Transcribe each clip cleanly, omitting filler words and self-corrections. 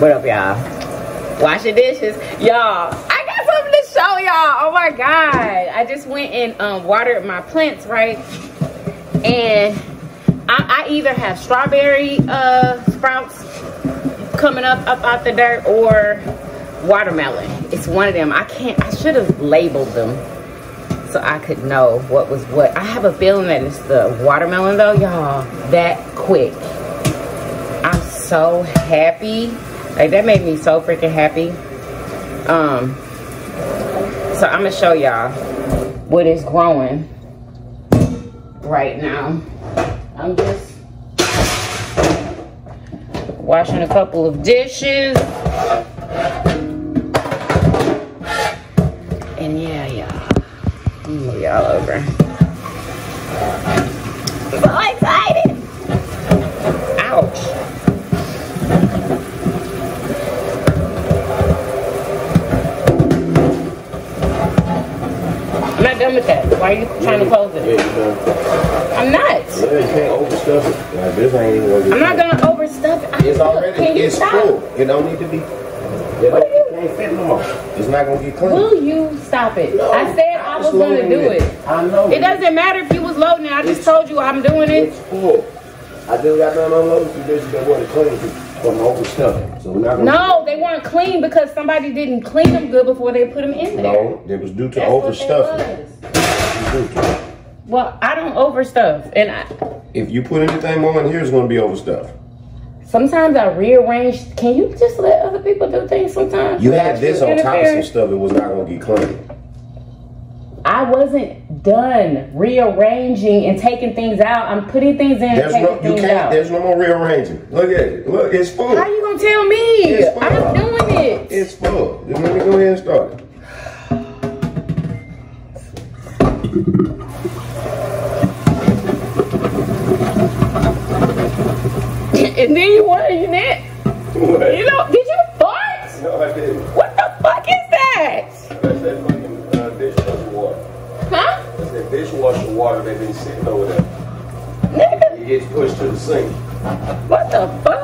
What up, y'all? Washing dishes, y'all. I got something to show y'all. Oh my God, I just went and watered my plants, right? And I either have strawberry sprouts coming up out the dirt or watermelon. It's one of them. I should have labeled them so I could know what was what. I have a feeling that it's the watermelon though, y'all. That quick. I'm so happy. Like, that made me so freaking happy. So I'm gonna show y'all what is growing right now. I'm just washing a couple of dishes. And yeah, y'all, move y'all over. I'm so excited. Ouch. I'm not done with that. Why are you trying to close it? I'm not. Yeah, you can't overstuff it. Like, this ain't even what I'm not going to overstuff it. It's already, it's full. It don't need to be. It's not gonna get clean. Will you stop it? No, I said I was gonna do it. I know. It doesn't matter if you was loading it. I just told you I'm doing it. It's full. I didn't got nothing unloaded. You just got what it clean from the open stuff. So we're not gonna. No, they weren't clean because somebody didn't clean them good before they put them in there. No, it was due to overstuffing. Well, I don't overstuff, and if you put anything on here, it's gonna be overstuffed. Sometimes I rearrange. Can you just let other people do things sometimes? You had this on top of some stuff. It was not going to get clean. I wasn't done rearranging and taking things out. I'm putting things in and taking things out. There's no more rearranging. Look at it. Look, it's full. How you going to tell me? I'm doing it. It's full. Just let me go ahead and start it. And then you want in it. What? You know, did you fart? No, I didn't. What the fuck is that? That's that fucking dishwasher water. Huh? That's that dishwasher water that been sitting over there. Nigga. It gets pushed to the sink. What the fuck?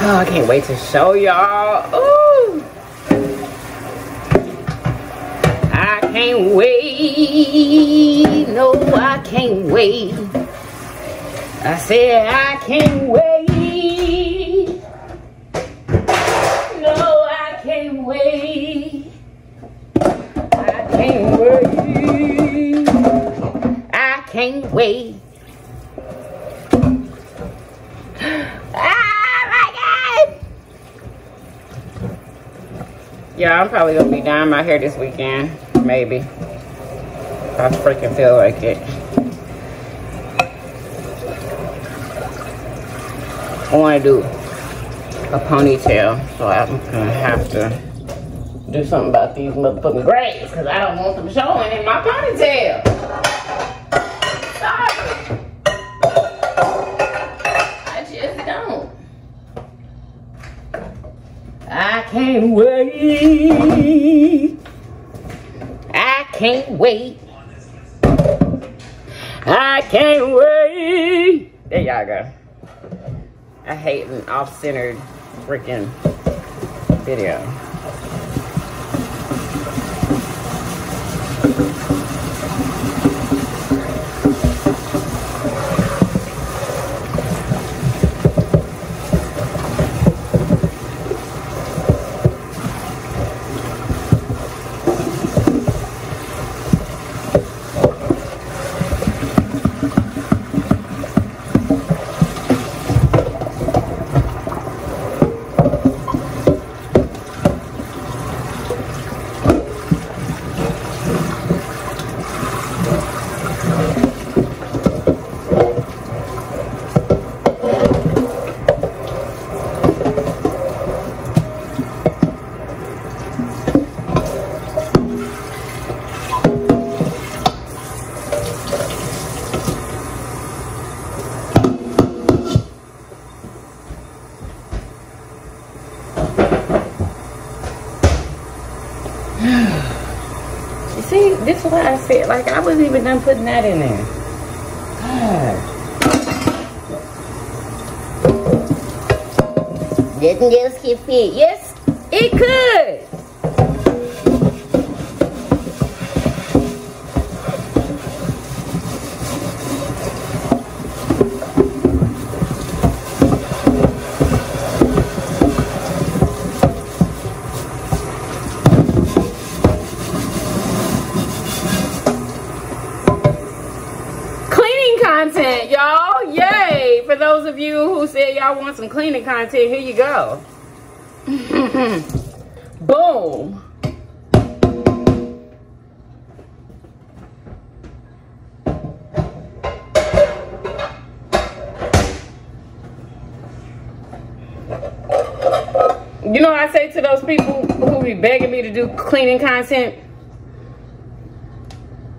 I can't wait to show y'all. Ooh, I can't wait. No, I can't wait. I said I can't wait. No, I can't wait. I can't wait. I can't wait. Yeah, I'm probably gonna be dying my hair this weekend. Maybe. I freaking feel like it. I wanna do a ponytail, so I'm gonna have to do something about these motherfucking braids, because I don't want them showing in my ponytail. Sorry. I just don't. I can't wait. I can't wait. I can't wait. There y'all go. I hate an off-centered freaking video. This is what I said. Like, I wasn't even done putting that in there. God. Didn't this keep fit? Yes, it could. Content, y'all. Yay! For those of you who said y'all want some cleaning content, here you go. Boom. You know, I say to those people who be begging me to do cleaning content,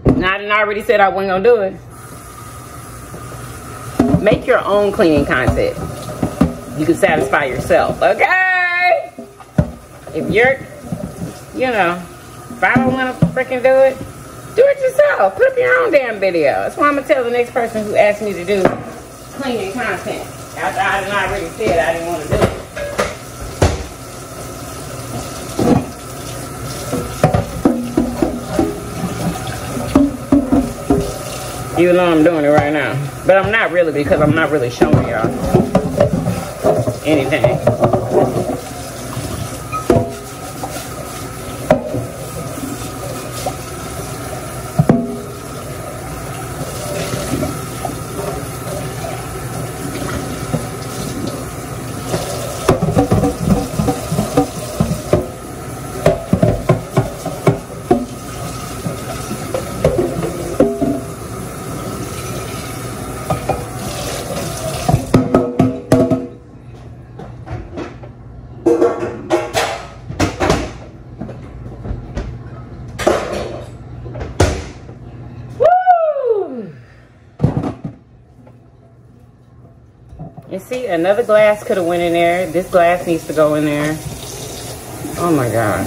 and I already said I wasn't gonna do it. Make your own cleaning content. You can satisfy yourself, okay? If you're, you know, if I don't want to freaking do it yourself. Put up your own damn video. That's why I'm going to tell the next person who asked me to do cleaning content. I did not really say it. I didn't want to do it. Even though I'm doing it right now. But I'm not really, because I'm not really showing y'all anything. And see, another glass could have went in there. This glass needs to go in there. Oh my God.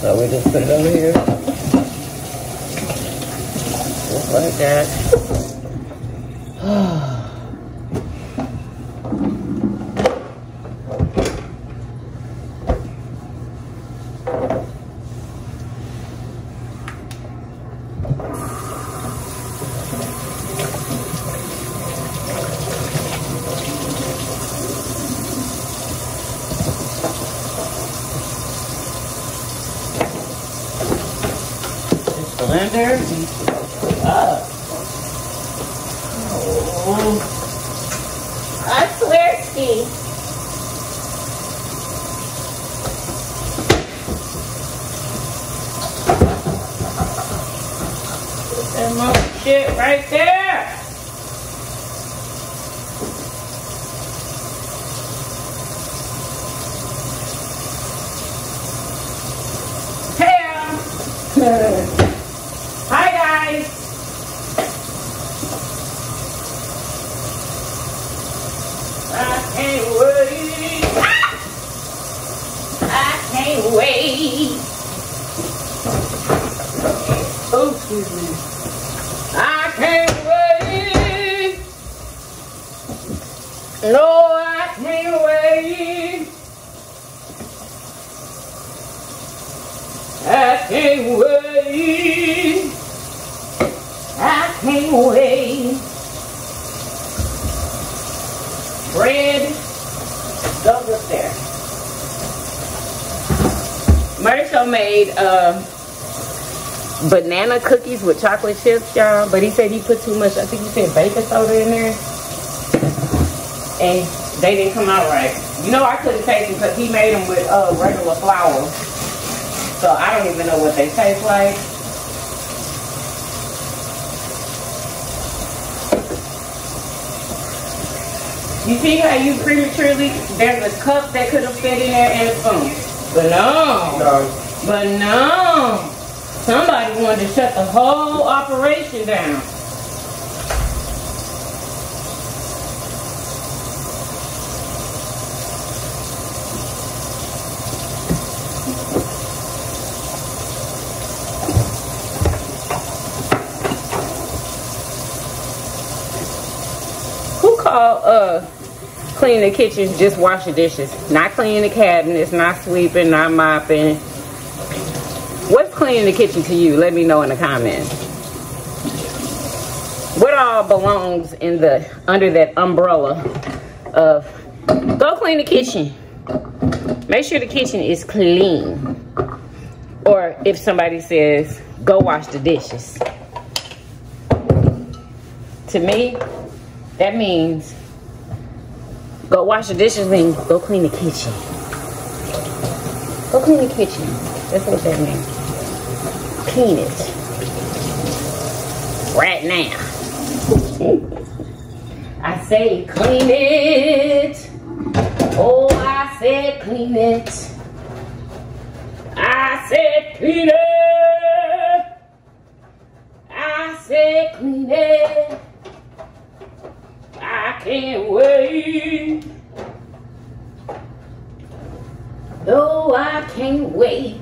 So we just put it over here. Just like that. Blender needs to go up. Oh. I swear, Ski. Put that mother shit right there. Hey. I can't wait. No, I can't wait. I can't wait. I can't wait. Bread, don't look there. Marshall made banana cookies with chocolate chips, y'all. But he said he put too much, I think he said baking soda in there. And they didn't come out right. You know, I couldn't taste them because he made them with regular flour. So I don't even know what they taste like. You see how you prematurely, there's a cup that could have fit in there and a spoon. But no. No. But no. Somebody wanted to shut the whole operation down. call cleaning the kitchen just wash the dishes. Not cleaning the cabinets, not sweeping, not mopping. What's cleaning the kitchen to you? Let me know in the comments. What all belongs in the under that umbrella of go clean the kitchen. Make sure the kitchen is clean. Or if somebody says, go wash the dishes. To me, that means go wash the dishes and go clean the kitchen. Go clean the kitchen. That's what that means. Clean it. Right now. I say clean it. Oh, I said clean it. I said clean it. I said clean it. I can't wait. Oh, I can't wait.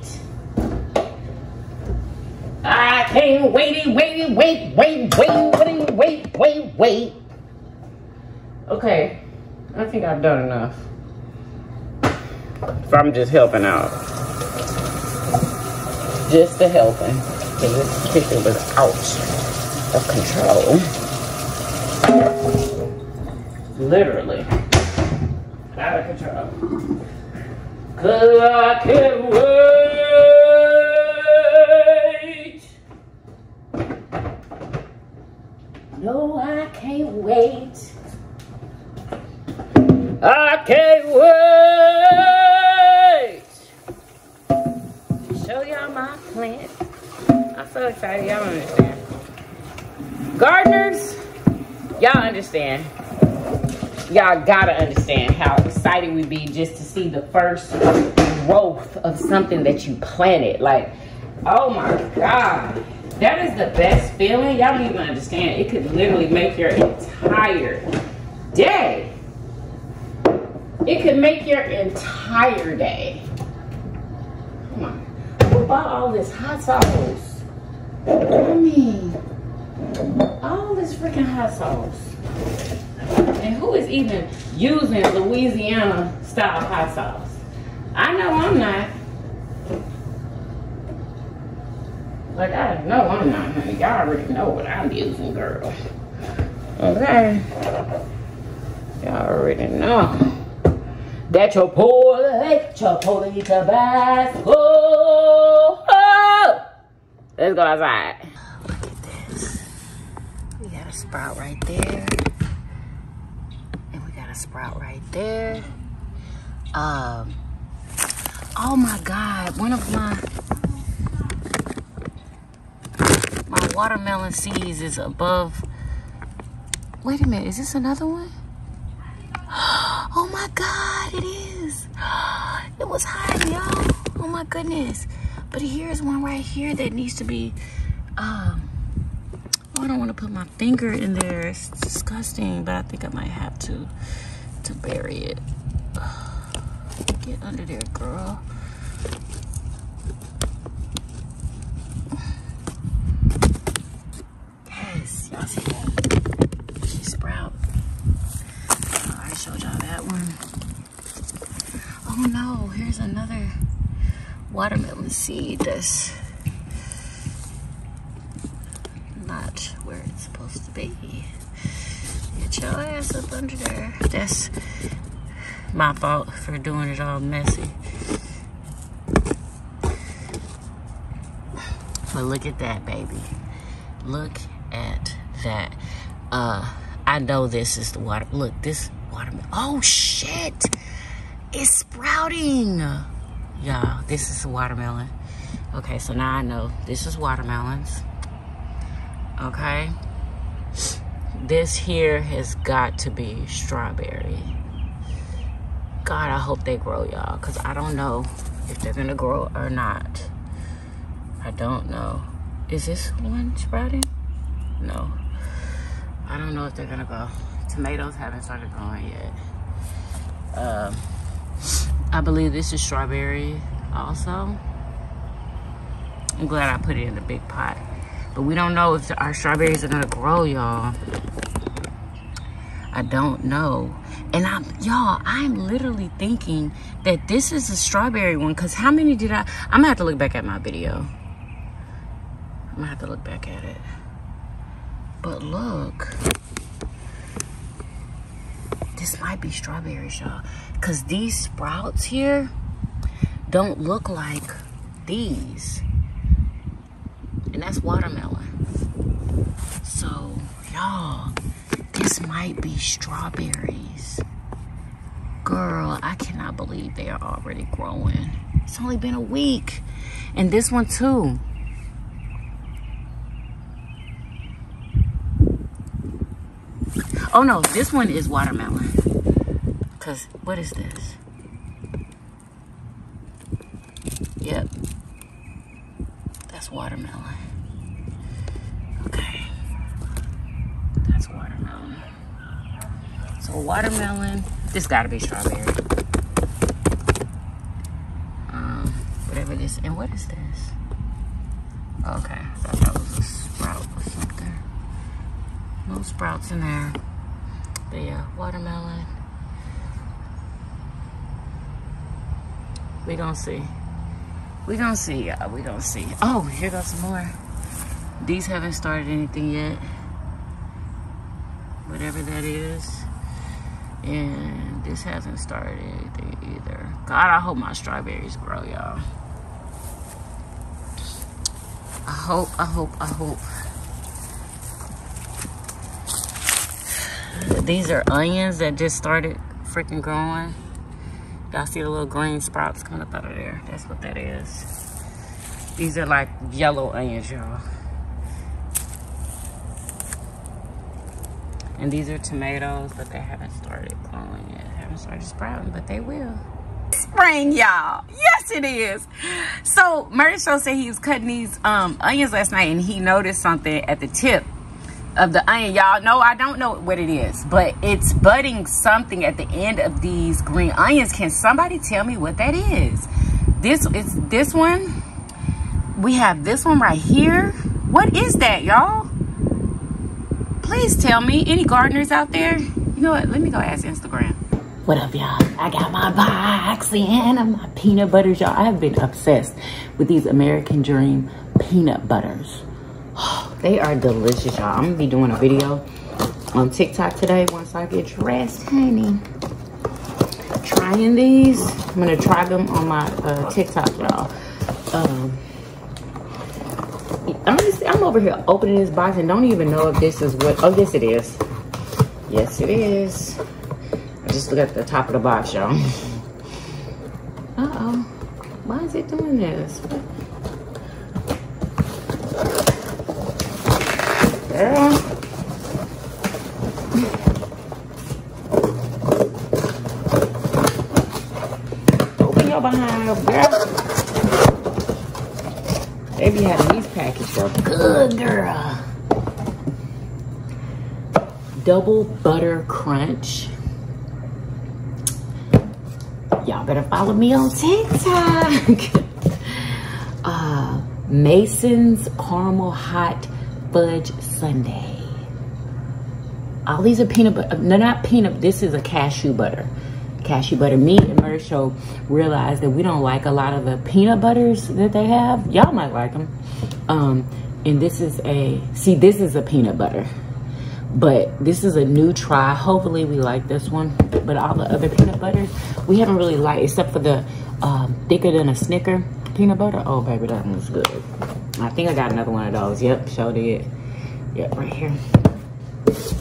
I can't wait. Okay, I think I've done enough. If I'm just helping out. Just the helping. Because this kitchen was out of control. Literally. Out of control. 'Cause I can't wait. No, I can't wait. I can't wait. Show y'all my plants. I'm so excited. Y'all don't understand. Gardeners, y'all understand. Y'all gotta understand how excited we be just to see the first growth of something that you planted. Like, oh my God. That is the best feeling. Y'all don't even understand. It could literally make your entire day. It could make your entire day. Come on. Who bought all this hot sauce? I mean, all this freaking hot sauce. And who is even using Louisiana style hot sauce? I know I'm not. Like, I know I'm not, honey. Y'all already know what I'm using, girl. Okay. Y'all already know. That Chipotle Tabasco. Oh! Let's go outside. Look at this. We got a sprout right there. And we got a sprout right there. Oh my God. One of my watermelon seeds is above. Wait a minute. Is this another one? Oh my God, it is. It was hot, y'all. Oh my goodness. But here's one right here that needs to be, oh, I don't want to put my finger in there. It's disgusting, but I think I might have to bury it. Get under there, girl. Yes, y'all see that? She sprouted. Showed y'all that one. Oh no, here's another watermelon seed that's not where it's supposed to be. Get your ass up under there. That's my fault for doing it all messy. But look at that, baby. Look at that. I know this is the water. Look, this watermelon. Oh shit, it's sprouting, y'all. This is a watermelon. Okay, so now I know this is watermelons. Okay, this here has got to be strawberry. God, I hope they grow, y'all, because I don't know if they're gonna grow or not. I don't know. Is this one sprouting? No, I don't know if they're gonna grow. Tomatoes haven't started growing yet. I believe this is strawberry also. I'm glad I put it in the big pot. But we don't know if our strawberries are gonna grow, y'all. I don't know. And I'm literally thinking that this is a strawberry one, because how many did I'm gonna have to look back at my video. I'm gonna have to look back at it. But look, this might be strawberries, y'all, because these sprouts here don't look like these. And that's watermelon. So, y'all, this might be strawberries. Girl, I cannot believe they are already growing. It's only been a week. And this one, too. Oh, no, this one is watermelon. Because, what is this? Yep. That's watermelon. Okay. That's watermelon. So watermelon. This gotta be strawberry. Whatever this. And what is this? Okay. I thought that was a sprout or something. No sprouts in there. But yeah, watermelon. We gonna see. We gonna see, y'all. We gonna see. Oh, here goes some more. These haven't started anything yet. Whatever that is. And this hasn't started anything either. God, I hope my strawberries grow, y'all. I hope. These are onions that just started freaking growing. Y'all see the little green sprouts coming up out of there? That's what that is. These are like yellow onions, y'all. And these are tomatoes, but they haven't started growing yet. They haven't started sprouting, but they will. Spring, y'all. Yes, it is. So, Murder Show said he was cutting these onions last night, and he noticed something at the tip of the onion. Y'all know, I don't know what it is, but it's budding something at the end of these green onions. Can somebody tell me what that is? This one. We have this one right here. What is that, y'all? Please tell me. Any gardeners out there? You know what? Let me go ask Instagram. What up, y'all? I got my box and my peanut butters, y'all. I have been obsessed with these American Dream peanut butters. They are delicious, y'all. I'm gonna be doing a video on TikTok today once I get dressed, honey. Trying these. I'm gonna try them on my TikTok, y'all. Honestly, I'm over here opening this box and don't even know if this is what. Oh, yes, it is. Yes, it is. I just look at the top of the box, y'all. Uh-oh. Why is it doing this? Girl. Open your behind up, girl. They be having these packaged for good, girl. Double butter crunch. Y'all better follow me on TikTok. Mason's caramel hot fudge sundae. All these are peanut butter. No, not peanut. This is a cashew butter. Cashew butter. Me and Murder Show realized that we don't like a lot of the peanut butters that they have. Y'all might like them. And this is a, see, this is a peanut butter. But this is a new try. Hopefully we like this one. But all the other peanut butters, we haven't really liked, except for the thicker than a Snicker peanut butter. Oh, baby, that one's good. I think I got another one of those. Yep, sure did. Yep, right here.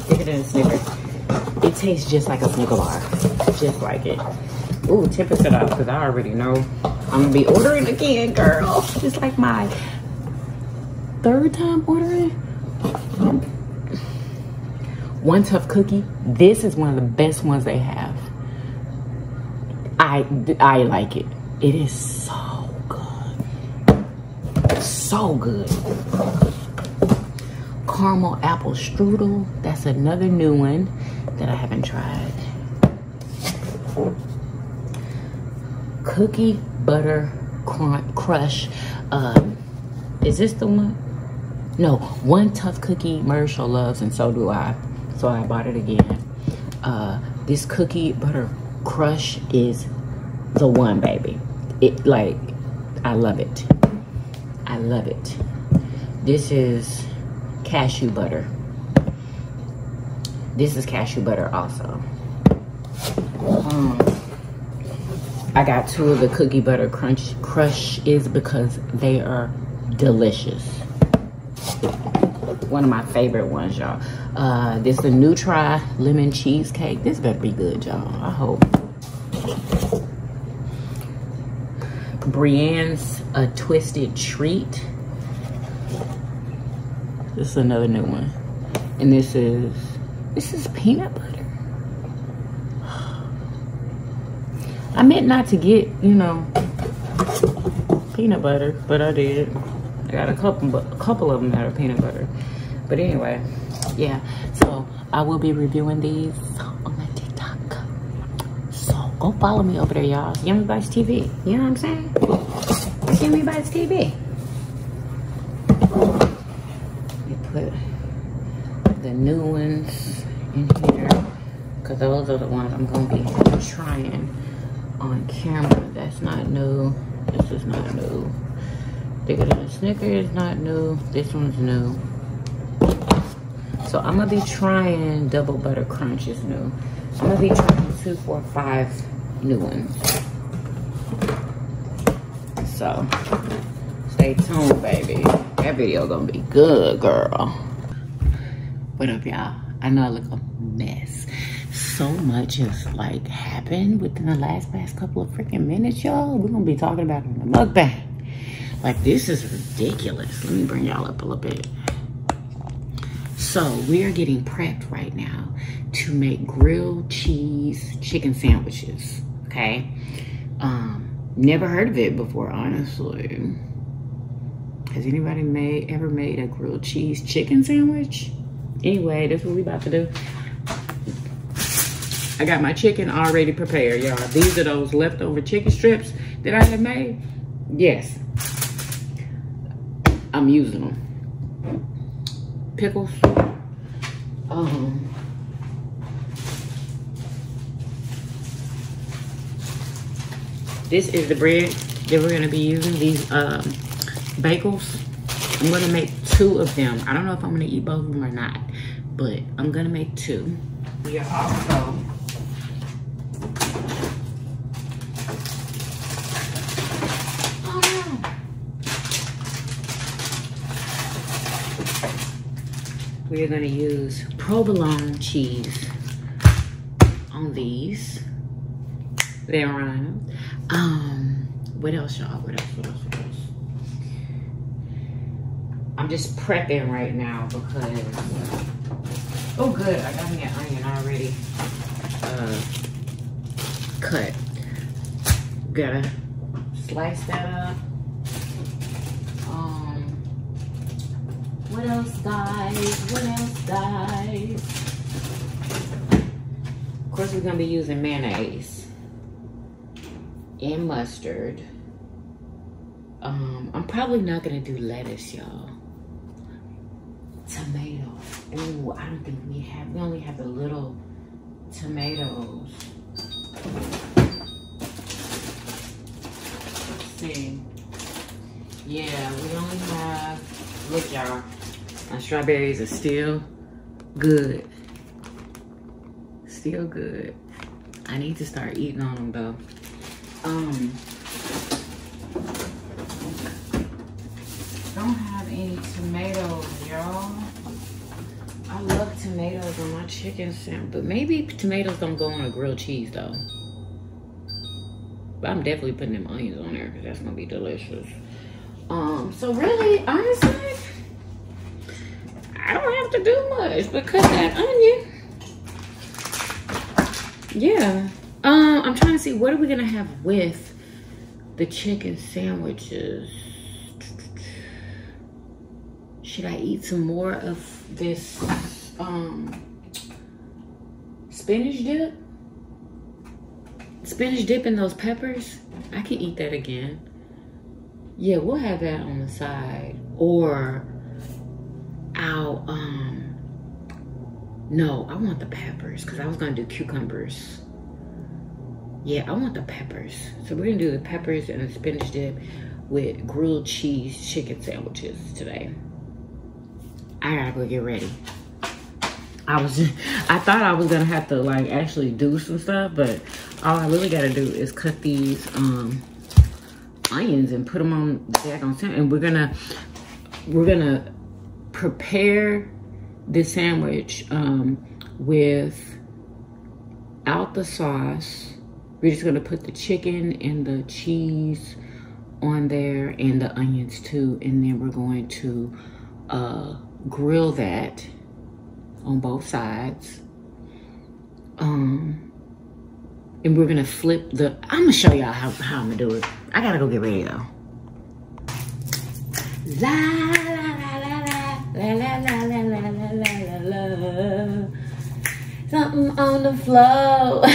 Look at it in a Snicker. It tastes just like a Snicker bar. Just like it. Ooh, 10% off, because I already know I'm going to be ordering again, girl. It's like my third time ordering. One Tough Cookie. This is one of the best ones they have. I like it. It is so good. Caramel apple strudel. That's another new one that I haven't tried. Cookie butter crush. Is this the one? No, One Tough Cookie Murder Show loves, and so do I. So I bought it again. this cookie butter crush is the one, baby. It, like, I love it. I love it. This is cashew butter. This is cashew butter also. I got two of the cookie butter crushes because they are delicious. One of my favorite ones, y'all. This is a Nutri lemon cheesecake. This better be good, y'all. I hope. Brienne's a twisted treat. This is another new one, and this is peanut butter. I meant not to get, you know, peanut butter, but I did. I got a couple of them that are peanut butter. But anyway, yeah. So I will be reviewing these on my TikTok. So go follow me over there, y'all. Yummy Bites TV. You know what I'm saying? Yummy Bites TV. You put the new ones in here, because those are the ones I'm gonna be trying on camera. That's not new. This is not new. Bigger than a Snickers is not new. This one's new. So I'm gonna be trying double butter crunch is new. I'm gonna be trying 2, 4, 5 new ones. So stay tuned, baby. That video gonna be good, girl. What up, y'all? I know I look a mess. So much has like happened within the past couple of freaking minutes, y'all. We're gonna be talking about it in the mukbang. Like, this is ridiculous. Let me bring y'all up a little bit. So we are getting prepped right now to make grilled cheese chicken sandwiches, okay? Never heard of it before, honestly. Has anybody ever made a grilled cheese chicken sandwich? Anyway, that's what we about to do. I got my chicken already prepared, y'all. These are those leftover chicken strips that I had made. Yes. I'm using them. Pickles. This is the bread that we're gonna be using. These bagels. I'm gonna make 2 of them. I don't know if I'm gonna eat both of them or not, but I'm gonna make 2. We are also we're gonna use provolone cheese on these. They're on. What else, y'all? What else? I'm just prepping right now because, oh good, I got me an onion already cut. Gotta slice that up. What else, guys? What else, guys? Of course, we're gonna be using mayonnaise and mustard. I'm probably not gonna do lettuce, y'all. Tomato. Ooh, I don't think we have. We only have the little tomatoes. Let's see. Yeah, we only have. Look, y'all. My strawberries are still good. Still good. I need to start eating on them, though. Don't have any tomatoes, y'all. I love tomatoes on my chicken sandwich, but maybe tomatoes don't go on a grilled cheese, though. But I'm definitely putting them onions on there because that's gonna be delicious. So really, honestly, I don't have to do much but cut that onion. Yeah. I'm trying to see, what are we gonna have with the chicken sandwiches? Should I eat some more of this spinach dip? Spinach dip and those peppers? I can eat that again. Yeah, we'll have that on the side. Or I'll No, I want the peppers because I was going to do cucumbers. Yeah, I want the peppers. So we're going to do the peppers and the spinach dip with grilled cheese chicken sandwiches today. I gotta go get ready. I thought I was gonna have to like actually do some stuff, but all I really gotta do is cut these onions and put them on back on sandwich. And we're gonna prepare this sandwich without the sauce. We're just gonna put the chicken and the cheese on there and the onions too, and then we're going to grill that on both sides, and we're gonna flip the— I'm gonna show y'all how I'm gonna do it. I gotta go get ready though. La la la la la la la la la la la, something on the floor.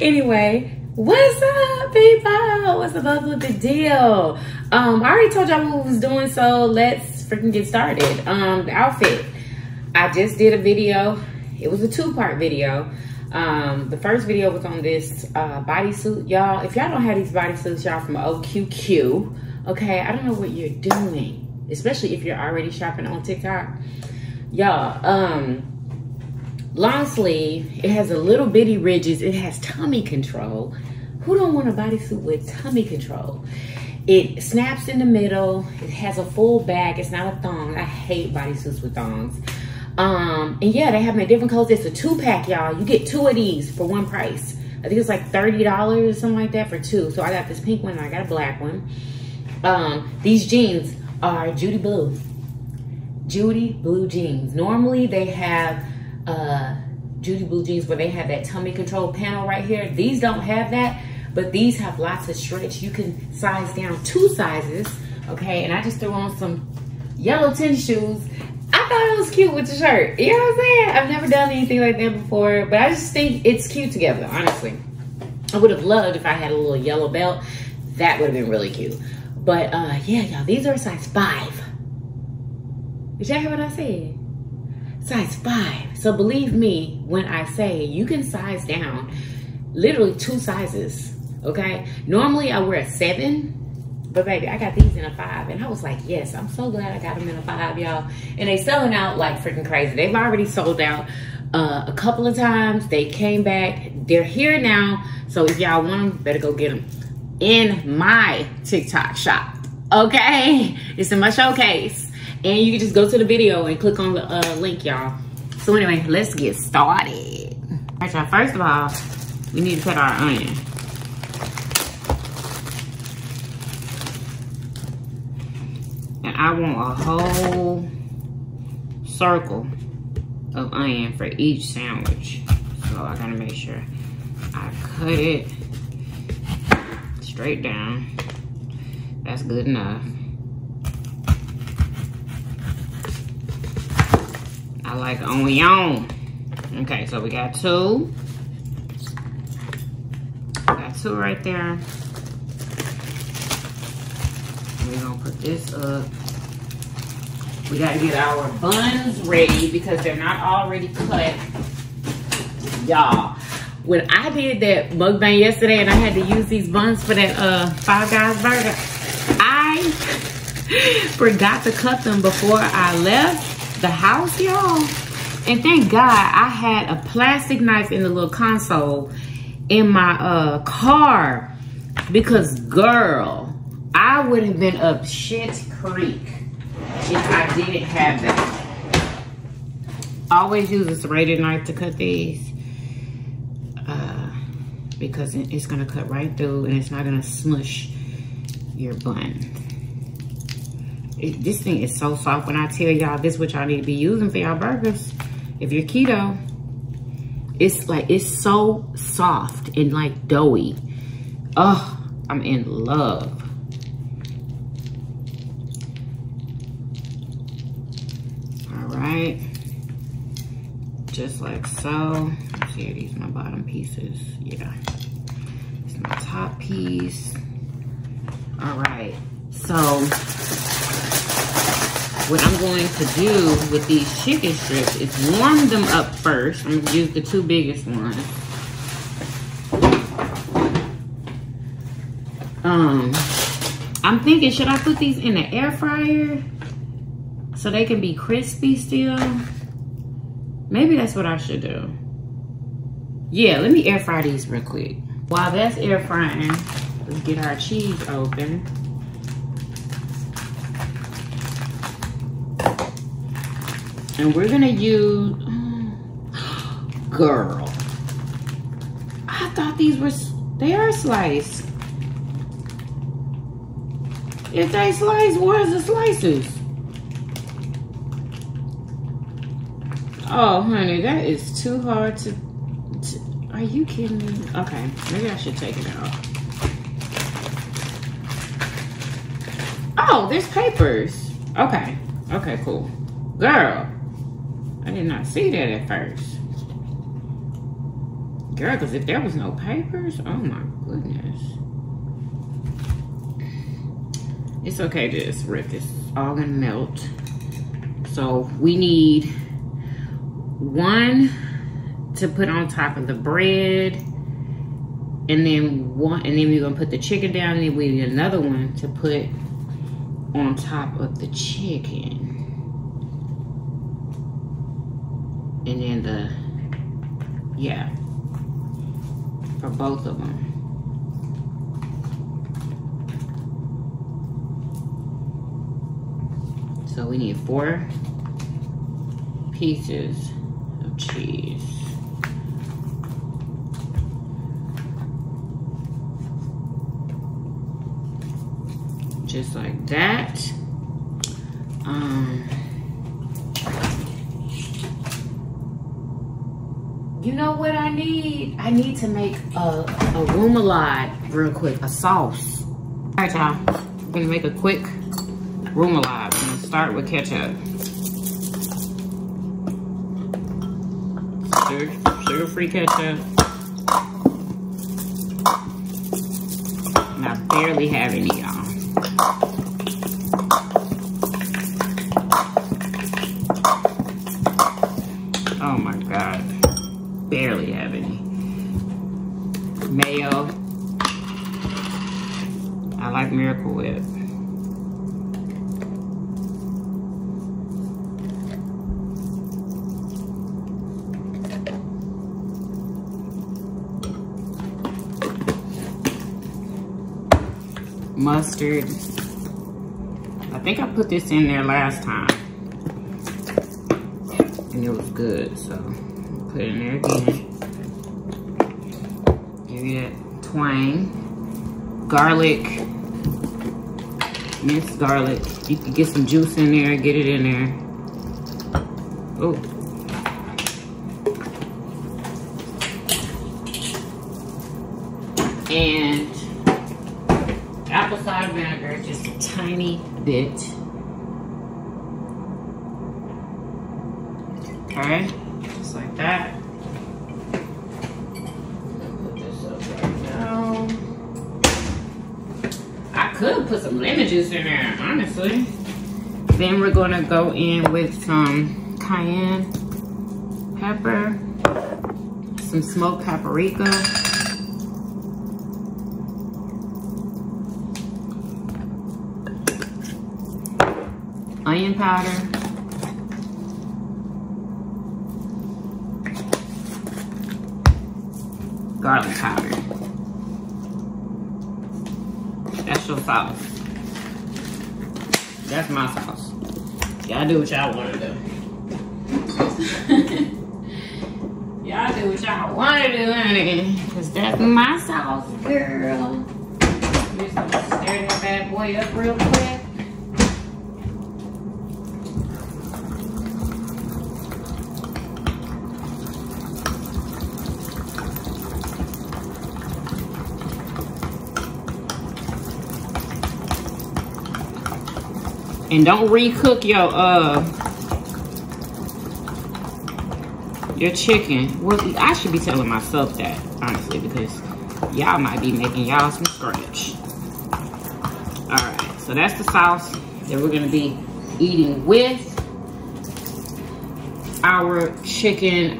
Anyway, what's up, people? What's up with the deal? I already told y'all what we was doing, so let's freaking get started. The outfit. I just did a video. It was a two-part video. The first video was on this bodysuit. Y'all, if y'all don't have these bodysuits, y'all, from OQQ, okay? I don't know what you're doing, especially if you're already shopping on TikTok. Y'all, long sleeve. It has a little bitty ridges. It has tummy control. Who don't want a bodysuit with tummy control? It snaps in the middle. It has a full back. It's not a thong. I hate bodysuits with thongs. And yeah, they have them in different colors. It's a two-pack, y'all. You get two of these for one price. I think it's like $30 or something like that for two. So I got this pink one and I got a black one. These jeans are Judy Blue. Judy Blue jeans. Normally they have Judy Blue jeans where they have that tummy control panel right here. These don't have that, but these have lots of stretch. You can size down two sizes, okay? And I just threw on some yellow tennis shoes. I thought it was cute with the shirt. You know what I'm saying? I've never done anything like that before, but I just think it's cute together, honestly. I would have loved if I had a little yellow belt. That would have been really cute. But yeah, y'all, these are size 5. Did y'all hear what I said? Size 5. So believe me when I say you can size down literally two sizes, okay? Normally I wear a 7. But baby, I got these in a 5, and I was like, yes, I'm so glad I got them in a 5, y'all. And they selling out like freaking crazy. They've already sold out a couple of times. They came back. They're here now. So if y'all want them, better go get them in my TikTok shop, okay? It's in my showcase. And you can just go to the video and click on the link, y'all. So anyway, let's get started. All right, y'all, first of all, we need to cut our onion. And I want a whole circle of onion for each sandwich. So I gotta make sure I cut it straight down. That's good enough. I like onion. Okay, so we got two. Got two right there. We're gonna put this up. We gotta get our buns ready because they're not already cut. Y'all, when I did that mukbang yesterday and I had to use these buns for that Five Guys burger, I forgot to cut them before I left the house, y'all. And thank God I had a plastic knife in the little console in my car, because girl, I would have been up shit creek if I didn't have that. I always use a serrated knife to cut these because it's gonna cut right through and it's not gonna smush your bun. This thing is so soft. When I tell y'all, this is what y'all need to be using for y'all burgers. If you're keto, it's like, it's so soft and like doughy. Oh, I'm in love. Right, just like so. Let's see, these are my bottom pieces. Yeah, it's my top piece. All right, so what I'm going to do with these chicken strips is warm them up first. I'm going to use the two biggest ones. I'm thinking, should I put these in the air fryer so they can be crispy still? Maybe that's what I should do. Yeah, let me air fry these real quick. While that's air frying, let's get our cheese open. And we're gonna use, girl, I thought these were, they are sliced. If they slice, where's the slices? Oh, honey, that is too hard to are you kidding me? Okay, maybe I should take it out. Oh, there's papers. Okay, okay, cool. Girl, I did not see that at first. Girl, because if there was no papers, oh my goodness. It's okay to just rip this. All gonna melt. So we need one to put on top of the bread, and then one, and then we're gonna put the chicken down, and then we need another one to put on top of the chicken. And then the, yeah, for both of them. So we need 4 pieces of cheese. Just like that. You know what I need? I need to make a remoulade real quick, a sauce. All right, y'all, I'm gonna make a quick remoulade. I'm gonna start with ketchup. Sugar-free ketchup. And I barely have any, y'all. Barely have any. Mayo. I like Miracle Whip. Mustard. I think I put this in there last time. And it was good, so. Put it in there again. Give you that twang. Garlic. Minced garlic. You can get some juice in there. Get it in there. Oh. And apple cider vinegar. Just a tiny bit. Okay. Like that. Put this up right now. I could put some lemon juice in there, honestly. Then we're gonna go in with some cayenne pepper, some smoked paprika, onion powder. Garlic powder. That's your sauce. That's my sauce. Y'all do what y'all want to do. Y'all do what y'all want to do, honey. Because that's my sauce, girl. I'm just going to stir that bad boy up real quick. And don't re-cook your chicken. Well, I should be telling myself that, honestly, because y'all might be making y'all from scratch. All right, so that's the sauce that we're gonna be eating with our chicken,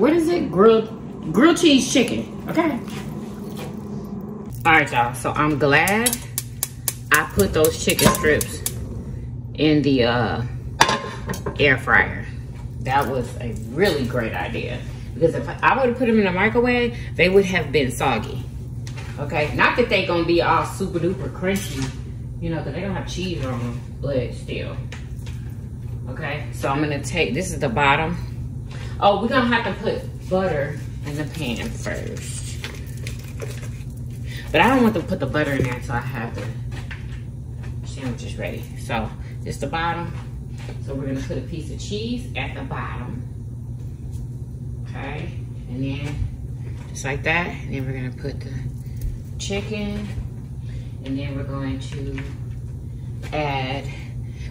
what is it? Grilled cheese chicken, okay? All right, y'all, so I'm glad I put those chicken strips in the air fryer. That was a really great idea, because if I would've put them in the microwave, they would have been soggy, okay? Not that they gonna be all super duper crunchy, you know, because they don't have cheese on them, but still. Okay, so I'm gonna take, this is the bottom. Oh, we're gonna have to put butter in the pan first. But I don't want to put the butter in there until I have the sandwiches ready. So, this is the bottom. So we're gonna put a piece of cheese at the bottom. Okay, and then just like that. And then we're gonna put the chicken. And then we're going to add,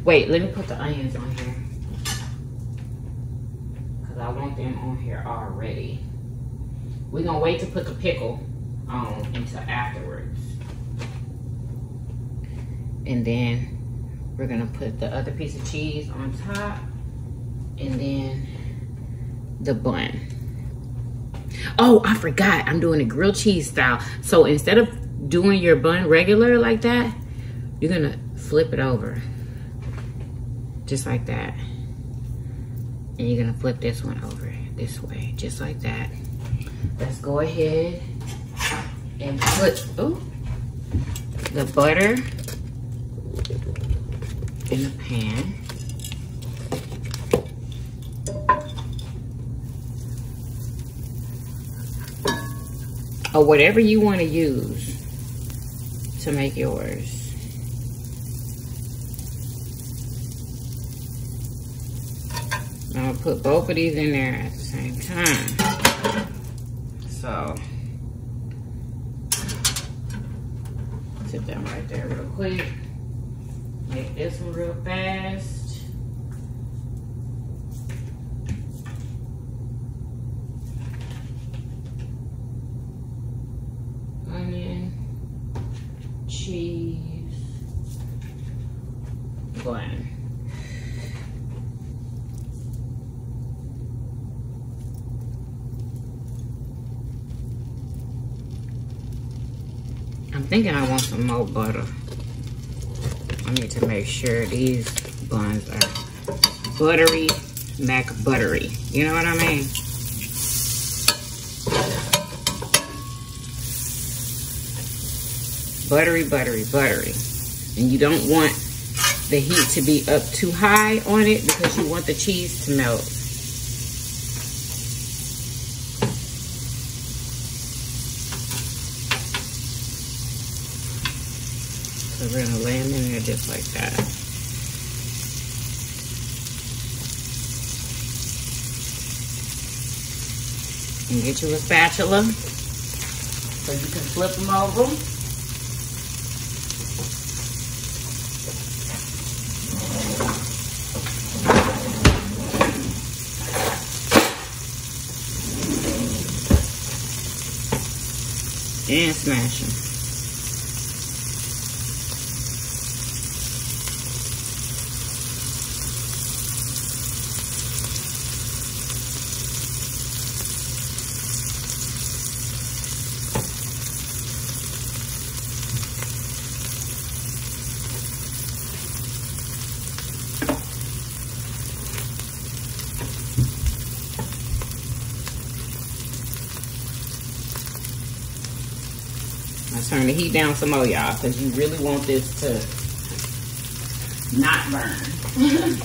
wait, let me put the onions on here, because I want them on here already. We're going to wait to put the pickle on until afterwards. And then we're going to put the other piece of cheese on top, and then the bun. Oh, I forgot. I'm doing a grilled cheese style. So instead of doing your bun regular like that, you're going to flip it over. Just like that. And you're gonna flip this one over this way, just like that. Let's go ahead and put the butter in the pan. Or whatever you want to use to make yours. I'm gonna put both of these in there at the same time. So, tip them right there real quick. Make this one real fast. Onion, cheese, blend. I'm thinking I want some more butter. I need to make sure these buns are buttery, mac buttery. You know what I mean? Buttery, buttery, buttery. And you don't want the heat to be up too high on it, because you want the cheese to melt. We're gonna lay them in there just like that. And get you a spatula so you can flip them over. And smash them. Turn the heat down some more, y'all, because you really want this to not burn.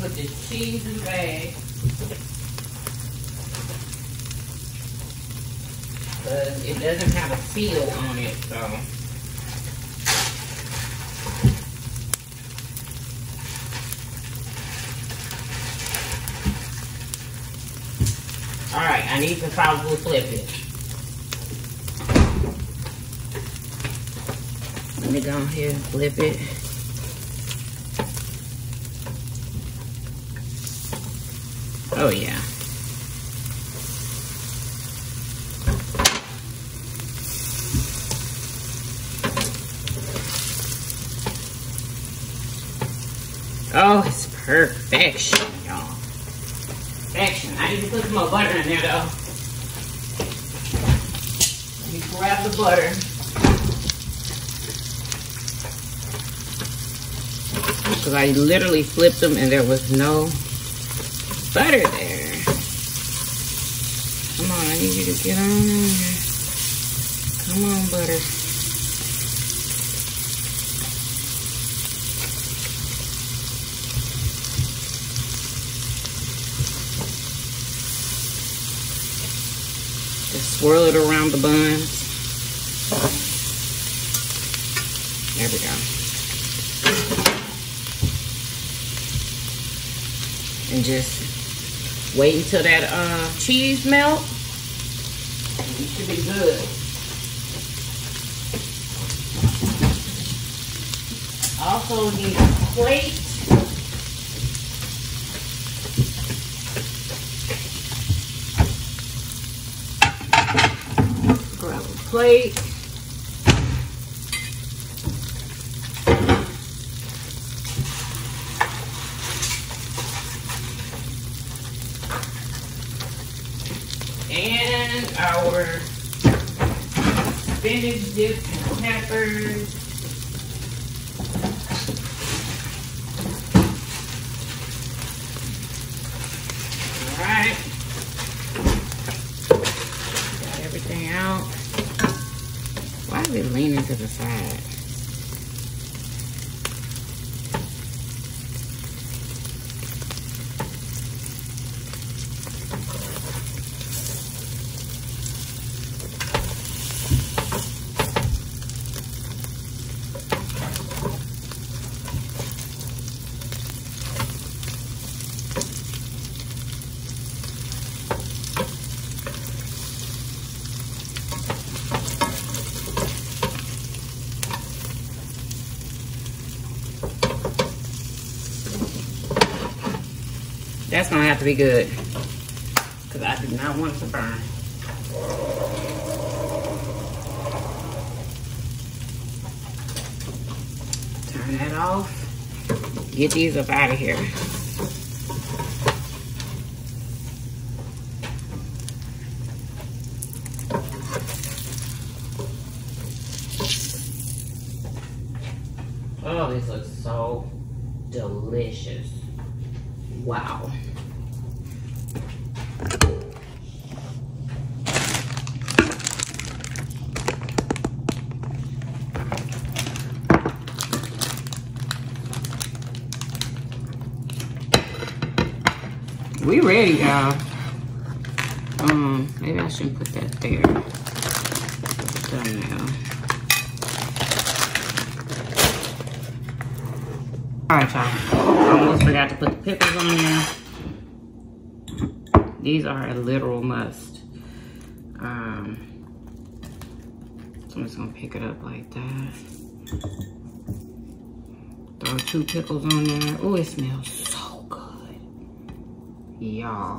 Put this cheese in the bag, because it doesn't have a seal on it, so. All right, I need to probably flip it. Let me go on here and flip it. Oh yeah. Oh, it's perfection, y'all. Perfection. I need to put some more butter in there, though. Let me grab the butter. Because I literally flipped them and there was no butter there. Come on, I need you to get on there. Come on, butter. Swirl it around the buns. There we go. And just wait until that cheese melt. It should be good. Also need a plate. Plate. And our spinach dipped in peppers. All right. Got everything out. Why is it leaning to the side? That's gonna have to be good, because I do not want it to burn. Turn that off. Get these up out of here. Oh, this looks so delicious. Wow. We ready, y'all. Maybe I shouldn't put that there. It's done now. All right, y'all. Almost forgot to put the pickles on there. These are a literal must. So I'm just gonna pick it up like that. Throw 2 pickles on there. Oh, it smells so y'all.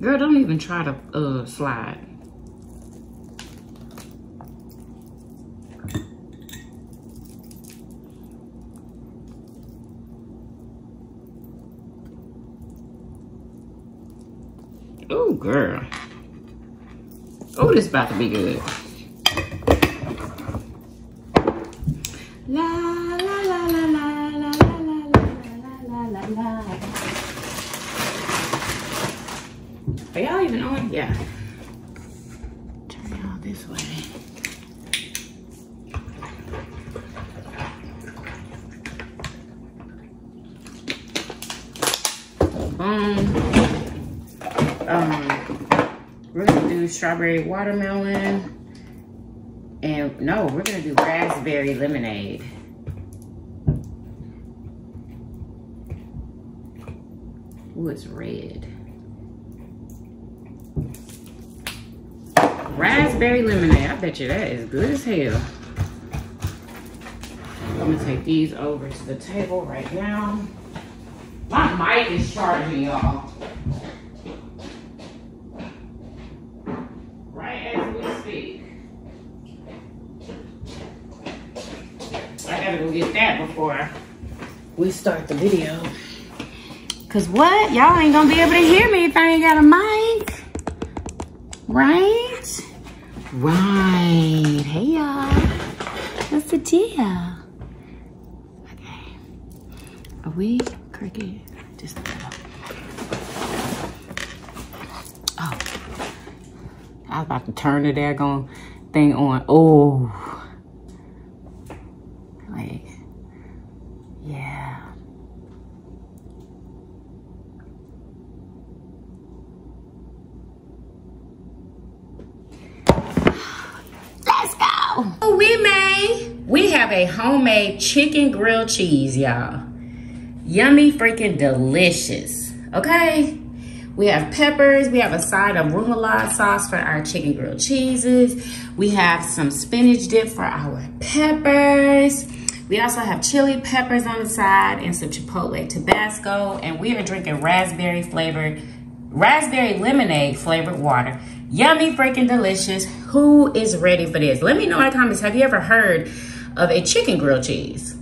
Girl, don't even try to slide. Oh, girl. Oh, this is about to be good. Are y'all even on? Yeah. Turn y'all this way. We're gonna do strawberry watermelon, and no, we're gonna do raspberry lemonade. Ooh, it's red. Raspberry lemonade. I bet you that is good as hell. I'm gonna take these over to the table right now. My mic is charging, y'all. Right as we speak. I gotta go get that before we start the video. Cause what? Y'all ain't gonna be able to hear me if I ain't got a mic. Right? Right. Hey y'all. What's the deal? Okay. Are we cricket? Just oh. I was about to turn the daggone thing on. Oh. Like, yeah. We have a homemade chicken grilled cheese, y'all. Yummy freaking delicious, okay? We have peppers, we have a side of roulotte sauce for our chicken grilled cheeses. We have some spinach dip for our peppers. We also have chili peppers on the side and some chipotle Tabasco. And we are drinking raspberry lemonade flavored water. Yummy freaking delicious. Who is ready for this? Let me know in the comments, have you ever heard of a chicken grilled cheese?